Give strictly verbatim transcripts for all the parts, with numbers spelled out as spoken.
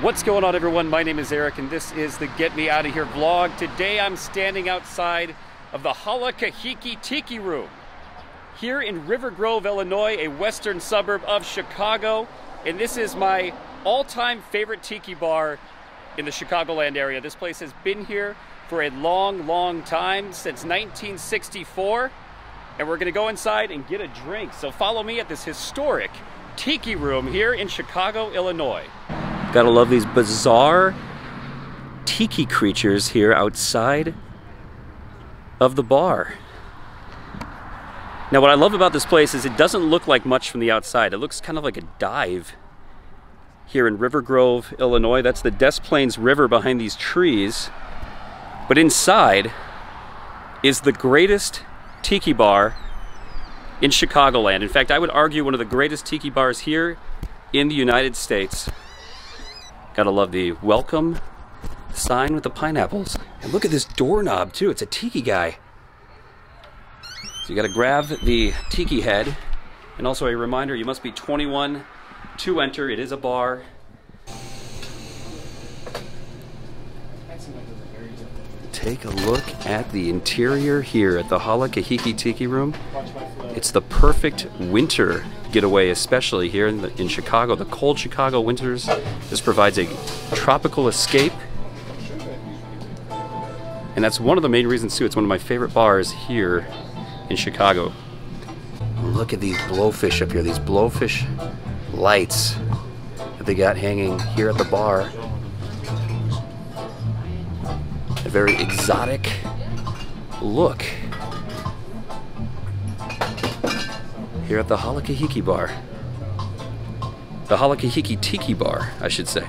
What's going on, everyone? My name is Eric and this is the Get Me Out of Here vlog. Today I'm standing outside of the Hala Kahiki Tiki Room here in River Grove, Illinois, a western suburb of Chicago. And this is my all-time favorite tiki bar in the Chicagoland area. This place has been here for a long, long time, since nineteen sixty-four. And we're gonna go inside and get a drink. So follow me at this historic tiki room here in Chicago, Illinois. Gotta love these bizarre tiki creatures here outside of the bar. Now what I love about this place is it doesn't look like much from the outside. It looks kind of like a dive here in River Grove, Illinois. That's the Des Plaines River behind these trees. But inside is the greatest tiki bar in Chicagoland. In fact, I would argue one of the greatest tiki bars here in the United States. Gotta love the welcome sign with the pineapples. And look at this doorknob too, it's a tiki guy. So you gotta grab the tiki head. And also a reminder, you must be twenty-one to enter, it is a bar. Take a look at the interior here at the Hala Kahiki Tiki Room. It's the perfect winter getaway, especially here in, the, in Chicago. The cold Chicago winters. This provides a tropical escape. And that's one of the main reasons too. It's one of my favorite bars here in Chicago. Look at these blowfish up here, these blowfish lights that they got hanging here at the bar. A very exotic look here at the Hala Kahiki Bar. The Hala Kahiki Tiki Bar, I should say.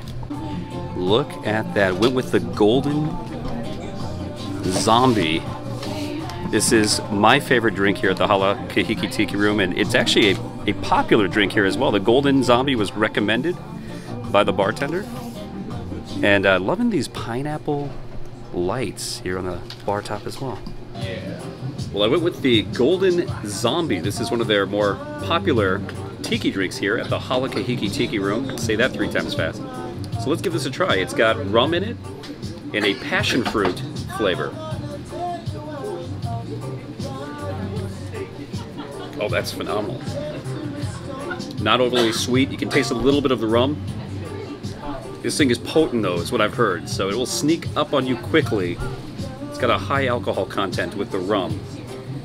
Look at that, went with the Golden Zombie. This is my favorite drink here at the Hala Kahiki Tiki Room, and it's actually a, a popular drink here as well. The Golden Zombie was recommended by the bartender. And uh, loving these pineapple lights here on the bar top as well. Yeah. Well, I went with the Golden Zombie. This is one of their more popular tiki drinks here at the Hala Kahiki Tiki Room. Say that three times fast. So let's give this a try. It's got rum in it and a passion fruit flavor. Oh, that's phenomenal. Not overly sweet. You can taste a little bit of the rum. This thing is potent though, is what I've heard, so it will sneak up on you quickly. It's got a high alcohol content with the rum.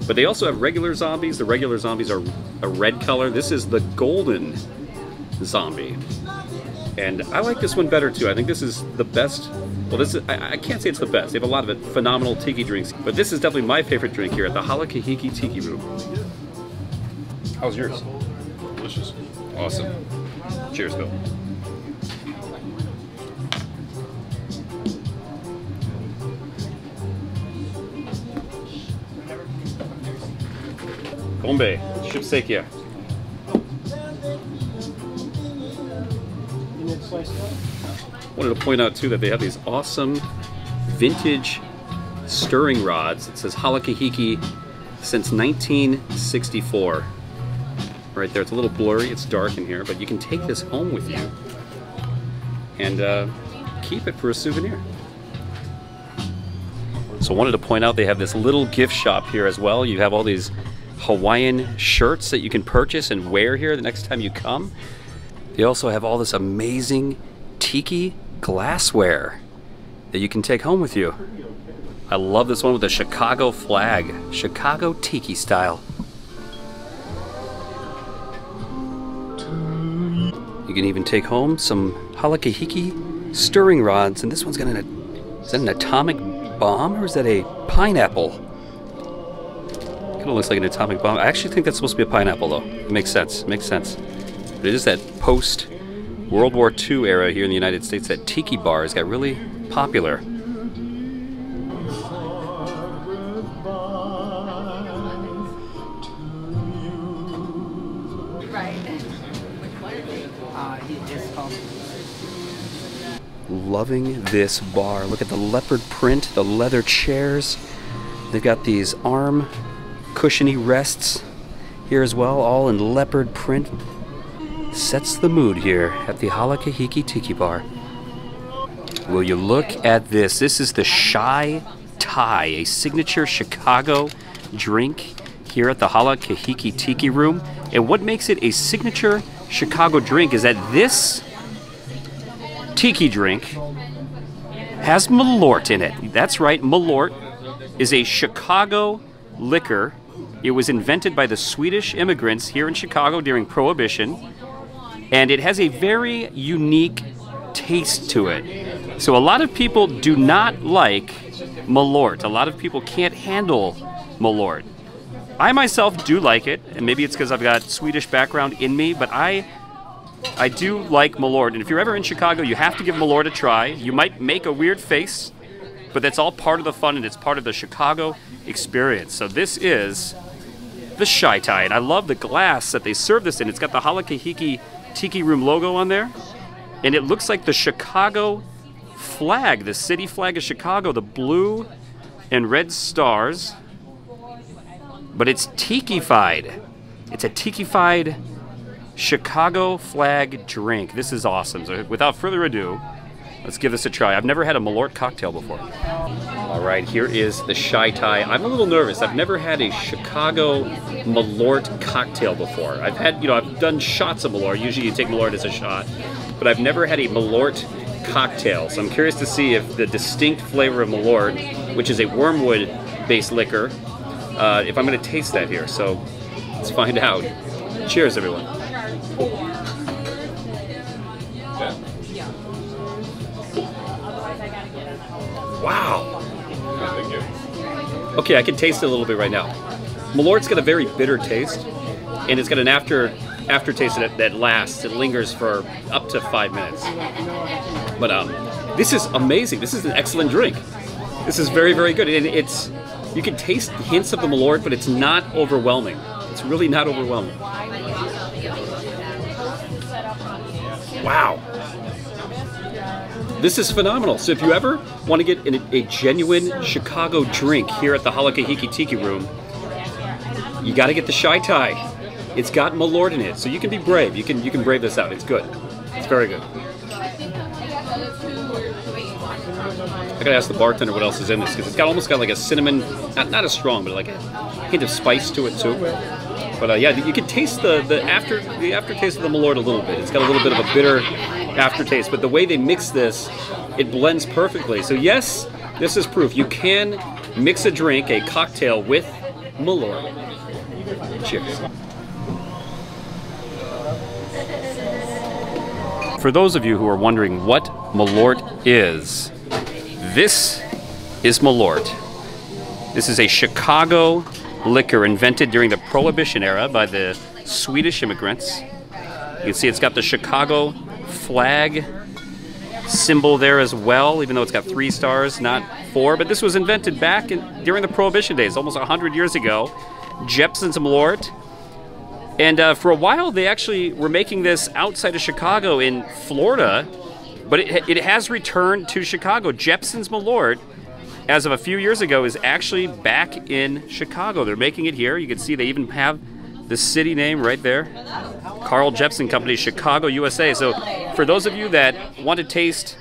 But they also have regular zombies. The regular zombies are a red color. This is the Golden Zombie. And I like this one better too. I think this is the best. Well, this is, I, I can't say it's the best. They have a lot of phenomenal tiki drinks, but this is definitely my favorite drink here at the Hala Kahiki Tiki Room. How's yours? Delicious. Awesome. Cheers, Bill. Bombay, Shipsekia. Wanted to point out too that they have these awesome vintage stirring rods. It says Hala Kahiki since nineteen sixty-four. Right there, it's a little blurry, it's dark in here, but you can take this home with you and uh, keep it for a souvenir. So wanted to point out they have this little gift shop here as well. You have all these Hawaiian shirts that you can purchase and wear here the next time you come. They also have all this amazing tiki glassware that you can take home with you. I love this one with the Chicago flag, Chicago tiki style. You can even take home some Hala Kahiki stirring rods, and this one's got an, is that an atomic bomb or is that a pineapple? Kind of looks like an atomic bomb. I actually think that's supposed to be a pineapple though. It makes sense, it makes sense. But it is that post World War Two era here in the United States that tiki bars got really popular. Right. Loving this bar. Look at the leopard print, the leather chairs. They've got these arm cushiony rests here as well, all in leopard print. Sets the mood here at the Hala Kahiki Tiki Bar. Will you look at this? This is the Chi Tai, a signature Chicago drink here at the Hala Kahiki Tiki Room. And what makes it a signature Chicago drink is that this tiki drink has Malört in it. That's right, Malört is a Chicago liquor. It was invented by the Swedish immigrants here in Chicago during Prohibition, and it has a very unique taste to it. So a lot of people do not like Malört. A lot of people can't handle Malört. I myself do like it, and maybe it's because I've got Swedish background in me, but I I do like Malört. And if you're ever in Chicago, you have to give Malört a try. You might make a weird face, but that's all part of the fun, and it's part of the Chicago experience. So this is the Chi Tai, and I love the glass that they serve this in. It's got the Hala Kahiki Tiki Room logo on there, and it looks like the Chicago flag, the city flag of Chicago, the blue and red stars, but it's tiki-fied. It's a tiki-fied Chicago flag drink. This is awesome. So without further ado, let's give this a try. I've never had a Malört cocktail before. All right, here is the Chi Tai. I'm a little nervous. I've never had a Chicago Malört cocktail before. I've had, you know, I've done shots of Malört. Usually you take Malört as a shot, but I've never had a Malört cocktail. So I'm curious to see if the distinct flavor of Malört, which is a wormwood-based liquor, uh, if I'm gonna taste that here. So let's find out. Cheers, everyone. Wow. Okay, I can taste it a little bit right now. Malört's got a very bitter taste, and it's got an after aftertaste that, that lasts. It lingers for up to five minutes. But um, this is amazing. This is an excellent drink. This is very, very good. And it's, you can taste hints of the Malört, but it's not overwhelming. It's really not overwhelming. Wow. This is phenomenal. So if you ever want to get in a, a genuine Chicago drink here at the Hala Kahiki Tiki Room, you got to get the Chi Tai. It's got Malört in it, so you can be brave. You can you can brave this out. It's good. It's very good. I gotta ask the bartender what else is in this, because it's got almost got like a cinnamon, not not as strong, but like a hint of spice to it too. But uh, yeah, you can taste the the after the aftertaste of the Malört a little bit. It's got a little bit of a bitter aftertaste, but the way they mix this, it blends perfectly. So yes, this is proof you can mix a drink, a cocktail, with Malört. Cheers. For those of you who are wondering what Malört is, this is Malört. This is a Chicago liquor invented during the Prohibition era by the Swedish immigrants. You can see it's got the Chicago flag symbol there as well, even though it's got three stars, not four. But this was invented back in, during the Prohibition days, almost one hundred years ago. Jeppson's Malört. And uh, for a while, they actually were making this outside of Chicago in Florida, but it, it has returned to Chicago. Jeppson's Malört, as of a few years ago, is actually back in Chicago. They're making it here. You can see they even have the city name right there. Carl Jeppson Company, Chicago, U S A. So for those of you that want to taste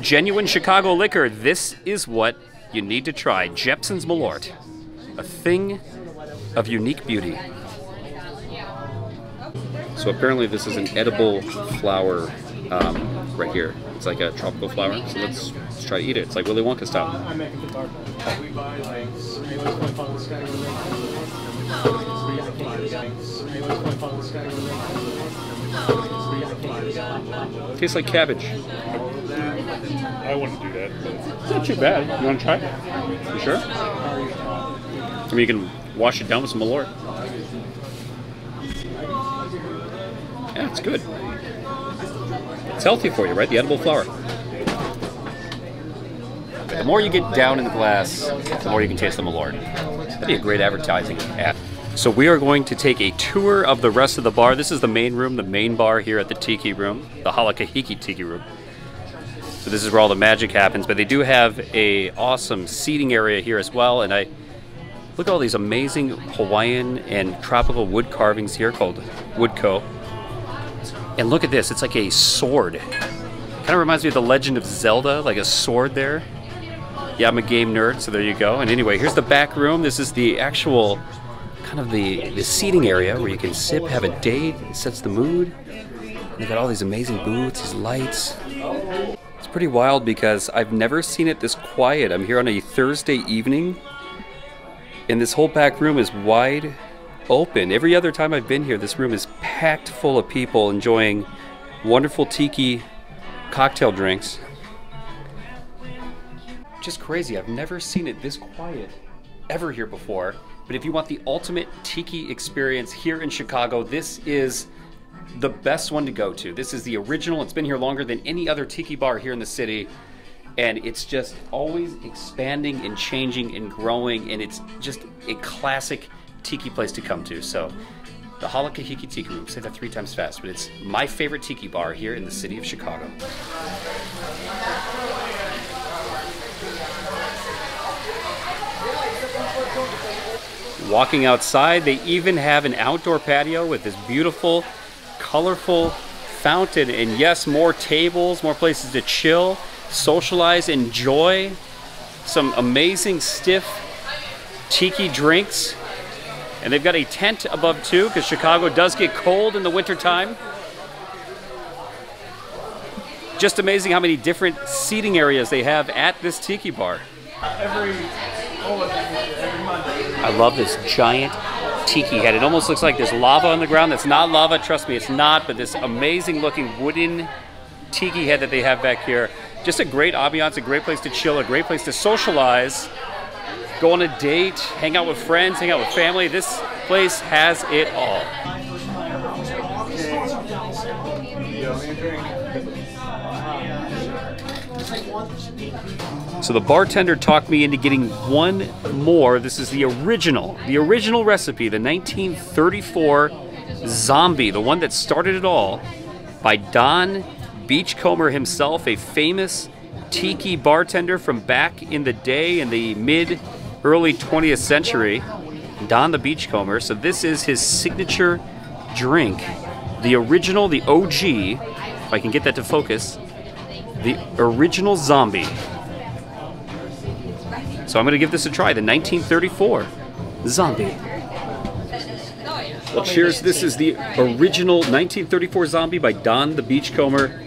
genuine Chicago liquor, this is what you need to try. Jeppson's Malört, a thing of unique beauty. So apparently this is an edible flower um, right here. It's like a tropical flower, so let's, let's try to eat it. It's like Willy Wonka style. Tastes like cabbage. I wouldn't do that, but it's not too bad. You want to try it? You sure? I mean, you can wash it down with some Malört. Yeah, it's good. It's healthy for you, right? The edible flower. The more you get down in the glass, the more you can taste the Malört. That'd be a great advertising ad. So we are going to take a tour of the rest of the bar. This is the main room, the main bar here at the Tiki Room, the Hala Kahiki Tiki Room. So this is where all the magic happens, but they do have a awesome seating area here as well. And I look at all these amazing Hawaiian and tropical wood carvings here called Woodco. And look at this, it's like a sword Kind of reminds me of The Legend of Zelda, like a sword there. Yeah, I'm a game nerd, so there you go. And anyway, here's the back room. This is the actual, kind of the, the seating area where you can sip, have a date, it sets the mood. And they've got all these amazing booths, these lights. It's pretty wild because I've never seen it this quiet. I'm here on a Thursday evening, and this whole back room is wide open. Every other time I've been here, this room is packed full of people enjoying wonderful tiki cocktail drinks. Just crazy. I've never seen it this quiet ever here before. But if you want the ultimate tiki experience here in Chicago, this is the best one to go to. This is the original. It's been here longer than any other tiki bar here in the city. And it's just always expanding and changing and growing. And it's just a classic tiki place to come to. So the Hala Kahiki Tiki Room, say that three times fast, but it's my favorite tiki bar here in the city of Chicago. Walking outside, they even have an outdoor patio with this beautiful, colorful fountain. And yes, more tables, more places to chill, socialize, enjoy some amazing stiff tiki drinks. And they've got a tent above too, because Chicago does get cold in the wintertime. Just amazing how many different seating areas they have at this tiki bar. Every, oh, every Monday. I love this giant tiki head. It almost looks like there's lava on the ground. That's not lava, trust me, it's not. But this amazing looking wooden tiki head that they have back here. Just a great ambiance, a great place to chill, a great place to socialize. Go on a date, hang out with friends, hang out with family. This place has it all. So the bartender talked me into getting one more. This is the original, the original recipe, the nineteen thirty-four Zombie, the one that started it all, by Don Beachcomber himself, a famous tiki bartender from back in the day in the mid early twentieth century, Don the Beachcomber. So this is his signature drink, the original, the O G, if I can get that to focus, the original Zombie. So I'm gonna give this a try, the nineteen thirty-four Zombie. Well, cheers, this is the original nineteen thirty-four Zombie by Don the Beachcomber.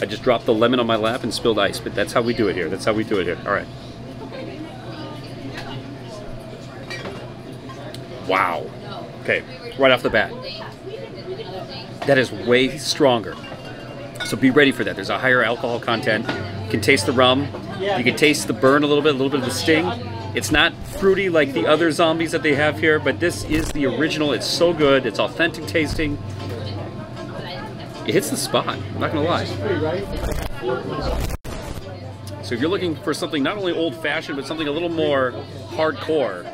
I just dropped the lemon on my lap and spilled ice, but that's how we do it here, that's how we do it here, all right. Wow. Okay, right off the bat. That is way stronger. So be ready for that. There's a higher alcohol content. You can taste the rum. You can taste the burn a little bit, a little bit of the sting. It's not fruity like the other Zombies that they have here, but this is the original. It's so good. It's authentic tasting. It hits the spot, I'm not gonna lie. So if you're looking for something not only old-fashioned, but something a little more hardcore,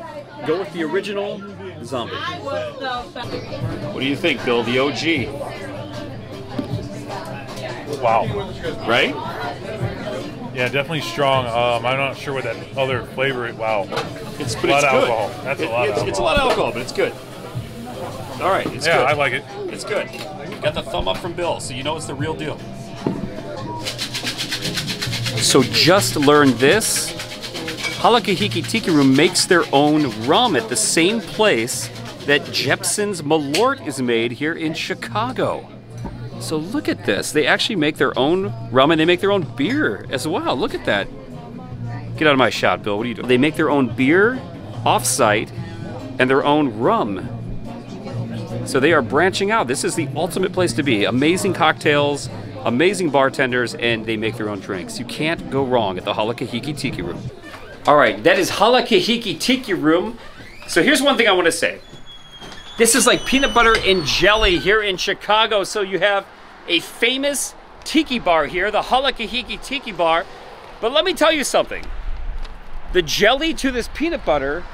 go with the original Zombie. What do you think, Bill? The O G. Wow. Right? Yeah, definitely strong. Um, I'm not sure what that other flavor is. Wow. It's, but a lot it's of good. alcohol. That's it, a lot it's, of alcohol. It's a lot of alcohol, but it's good. All right, it's yeah, good. Yeah, I like it. It's good. Got the thumb up from Bill, so you know it's the real deal. So just learned this. Hala Kahiki Tiki Room makes their own rum at the same place that Jeppson's Malört is made here in Chicago. So look at this. They actually make their own rum, and they make their own beer as well. Look at that. Get out of my shot, Bill. What are you doing? They make their own beer off-site and their own rum. So they are branching out. This is the ultimate place to be. Amazing cocktails, amazing bartenders, and they make their own drinks. You can't go wrong at the Hala Kahiki Tiki Room. All right, that is Hala Kahiki Tiki Room. So here's one thing I want to say. This is like peanut butter and jelly here in Chicago. So you have a famous tiki bar here, the Hala Kahiki Tiki Bar. But let me tell you something. The jelly to this peanut butter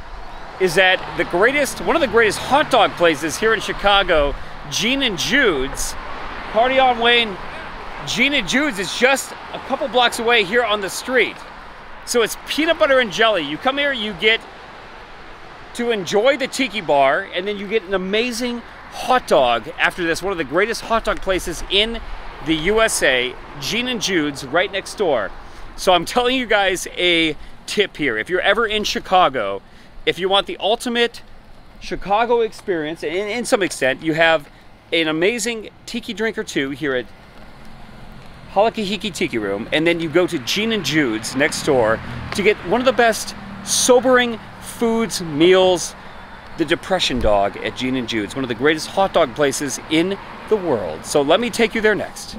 is at the greatest, one of the greatest hot dog places here in Chicago, Gene and Jude's. Party on, Wayne. Gene and Jude's is just a couple blocks away here on the street. So it's peanut butter and jelly. You come here, you get to enjoy the tiki bar, and then you get an amazing hot dog after this, one of the greatest hot dog places in the U S A, Gene and Jude's right next door. So I'm telling you guys a tip here. If you're ever in Chicago, if you want the ultimate Chicago experience, and in some extent, you have an amazing tiki drink or two here at Hala Kahiki Tiki Room, and then you go to Gene and Jude's next door to get one of the best sobering foods, meals, the Depression Dog at Gene and Jude's, one of the greatest hot dog places in the world. So let me take you there next.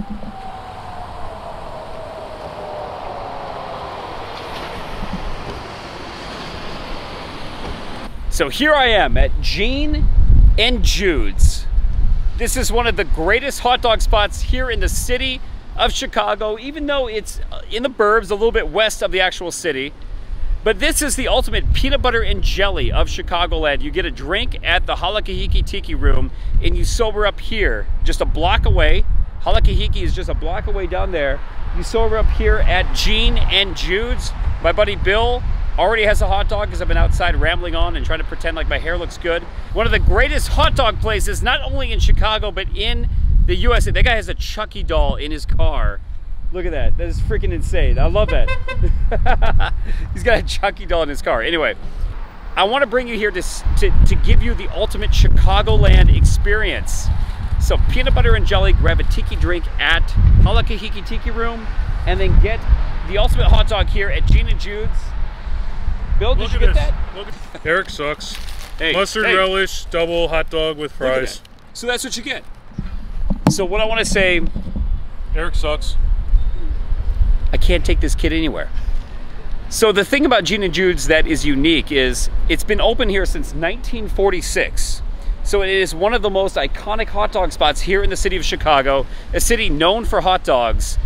So here I am at Gene and Jude's. This is one of the greatest hot dog spots here in the city of Chicago, even though it's in the burbs, a little bit west of the actual city. But this is the ultimate peanut butter and jelly of Chicagoland. You get a drink at the Hala Kahiki Tiki Room and you sober up here, just a block away. Hala Kahiki is just a block away down there. You sober up here at Gene and Jude's. My buddy Bill already has a hot dog because I've been outside rambling on and trying to pretend like my hair looks good. One of the greatest hot dog places, not only in Chicago, but in the U S A. That guy has a Chucky doll in his car. Look at that, that is freaking insane. I love that. He's got a Chucky doll in his car. Anyway, I wanna bring you here to, to, to give you the ultimate Chicagoland experience. So peanut butter and jelly, grab a tiki drink at Hala Kahiki Tiki Room, and then get the ultimate hot dog here at Gene and Jude's. Bill, did Look you get this. that? Look at Eric sucks. Hey, Mustard hey. relish, double hot dog with fries. That. So that's what you get. So what I want to say, Eric sucks. I can't take this kid anywhere. So the thing about Gene and Jude's that is unique is it's been open here since nineteen forty-six. So it is one of the most iconic hot dog spots here in the city of Chicago, a city known for hot dogs.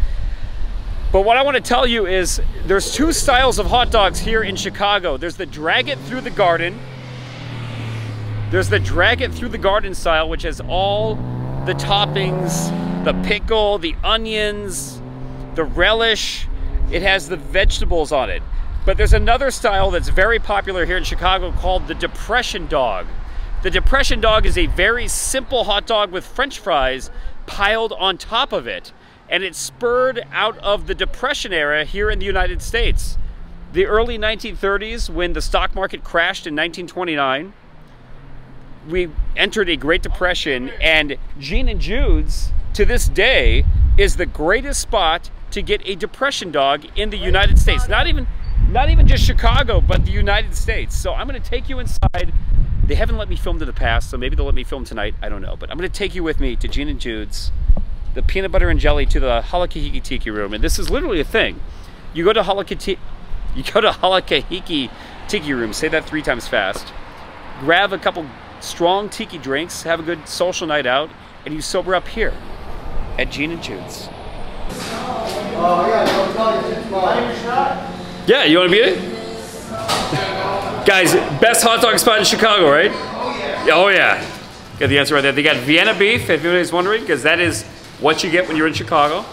But what I want to tell you is there's two styles of hot dogs here in Chicago. There's the drag it through the garden. There's the drag it through the garden style, which has all the toppings, the pickle, the onions, the relish. It has the vegetables on it. But there's another style that's very popular here in Chicago called the Depression Dog. The Depression Dog is a very simple hot dog with French fries piled on top of it. And it spurred out of the Depression era here in the United States. The early nineteen thirties, when the stock market crashed in nineteen twenty-nine, we entered a Great Depression, and Gene and Jude's, to this day, is the greatest spot to get a Depression Dog in the United States. Not even, not even just Chicago, but the United States. So I'm gonna take you inside. They haven't let me film to the past, so maybe they'll let me film tonight, I don't know. But I'm gonna take you with me to Gene and Jude's, the peanut butter and jelly, to the Hala Kahiki Tiki Room. And this is literally a thing. You go to Hala Kahiki, you go to Hala Kahiki Tiki Room, say that three times fast, grab a couple strong tiki drinks, have a good social night out, and you sober up here at Gene and Jude's. Oh, yeah, yeah, you want to beat it? Guys, best hot dog spot in Chicago, right? Oh, yeah. Oh, yeah. Got the answer right there. They got Vienna beef, if anybody's wondering, because that is what you get when you're in Chicago.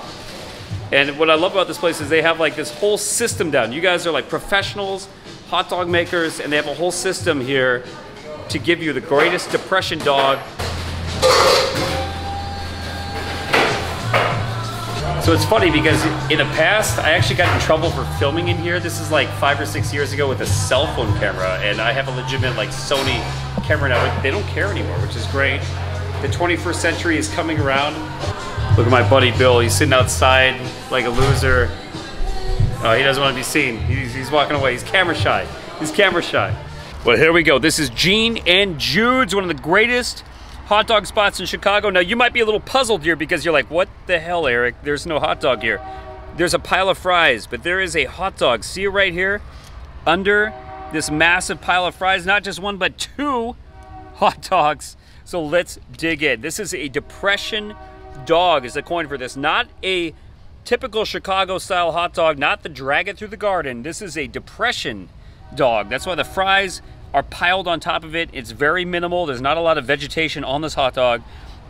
And what I love about this place is they have like this whole system down. You guys are like professionals, hot dog makers, and they have a whole system here to give you the greatest Depression Dog. So it's funny because in the past, I actually got in trouble for filming in here. This is like five or six years ago with a cell phone camera, and I have a legitimate like Sony camera now, but they don't care anymore, which is great. The twenty-first century is coming around. Look at my buddy Bill, he's sitting outside like a loser. Oh, he doesn't want to be seen. He's, he's walking away, he's camera shy. He's camera shy. Well, here we go. This is Gene and Jude's, one of the greatest hot dog spots in Chicago. Now, you might be a little puzzled here because you're like, what the hell, Eric? There's no hot dog here. There's a pile of fries, but there is a hot dog. See it right here? Under this massive pile of fries, not just one, but two hot dogs. So let's dig in. This is a Depression Dog is the coin for this. Not a typical Chicago style hot dog, not the drag it through the garden. This is a Depression Dog. That's why the fries are piled on top of it. It's very minimal. There's not a lot of vegetation on this hot dog,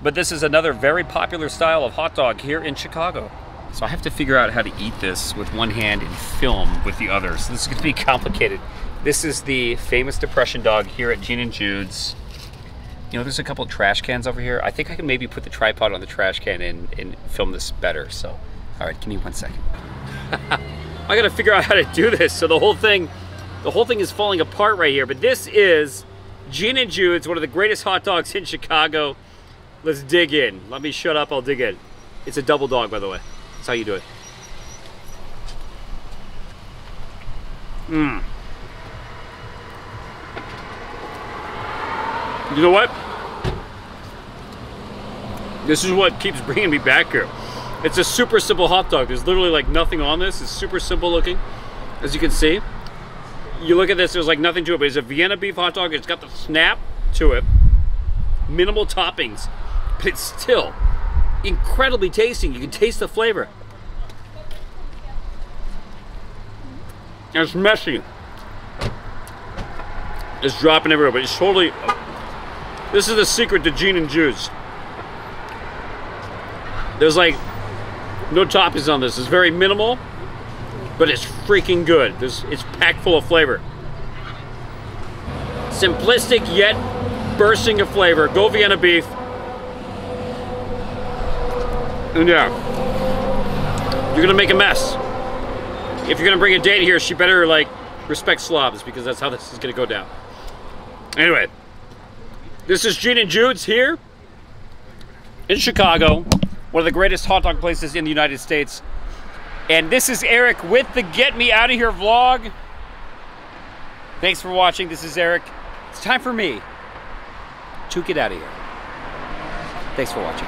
but this is another very popular style of hot dog here in Chicago. So I have to figure out how to eat this with one hand and film with the other. So this is gonna be complicated. This is the famous Depression Dog here at Gene and Jude's. you know, there's a couple of trash cans over here. I think I can maybe put the tripod on the trash can and, and film this better. So, all right, give me one second. I gotta figure out how to do this. So the whole thing, the whole thing is falling apart right here. But this is Gene and Jude's, one of the greatest hot dogs in Chicago. Let's dig in. Let me shut up, I'll dig in. It's a double dog, by the way. That's how you do it. Mmm. You know what? This is what keeps bringing me back here. It's a super simple hot dog. There's literally like nothing on this. It's super simple looking, as you can see. You look at this, there's like nothing to it, but it's a Vienna beef hot dog. It's got the snap to it, minimal toppings, but it's still incredibly tasty. You can taste the flavor. And it's messy. It's dropping everywhere, but it's totally... This is the secret to Gene and Jude's. There's like no toppings on this. It's very minimal, but it's freaking good. There's, it's packed full of flavor. Simplistic yet bursting of flavor. Go Vienna beef. And yeah, you're gonna make a mess. If you're gonna bring a date here, she better like respect slobs, because that's how this is gonna go down. Anyway. This is Gene and Jude's here in Chicago, one of the greatest hot dog places in the United States. And this is Eric with the Get Me Out of Here vlog. Thanks for watching. This is Eric. It's time for me to get out of here. Thanks for watching.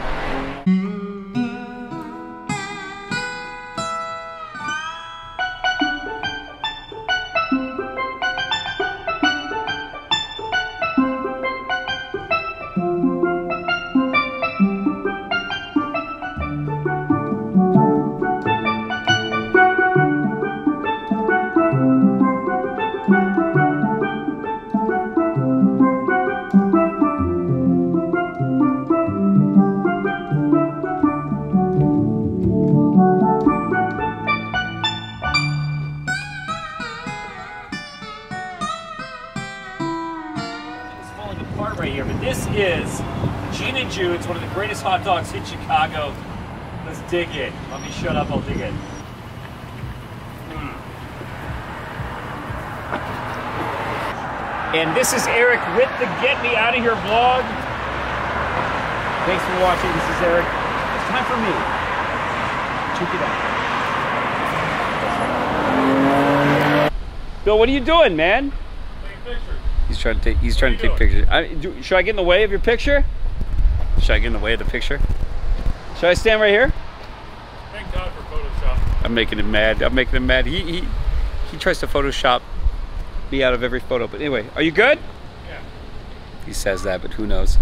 Jude's, one of the greatest hot dogs in Chicago. Let's dig in. Let me shut up, I'll dig in. Mm. And this is Eric with the Get Me Out of Here vlog. Thanks for watching, this is Eric. It's time for me to get out. Bill, what are you doing, man? Taking pictures. He's trying to take, he's trying to take pictures. I, do, should I get in the way of your picture? Should I get in the way of the picture? Should I stand right here? Thank God for Photoshop. I'm making him mad. I'm making him mad. He he he tries to Photoshop me out of every photo. But anyway, are you good? Yeah. He says that, but who knows?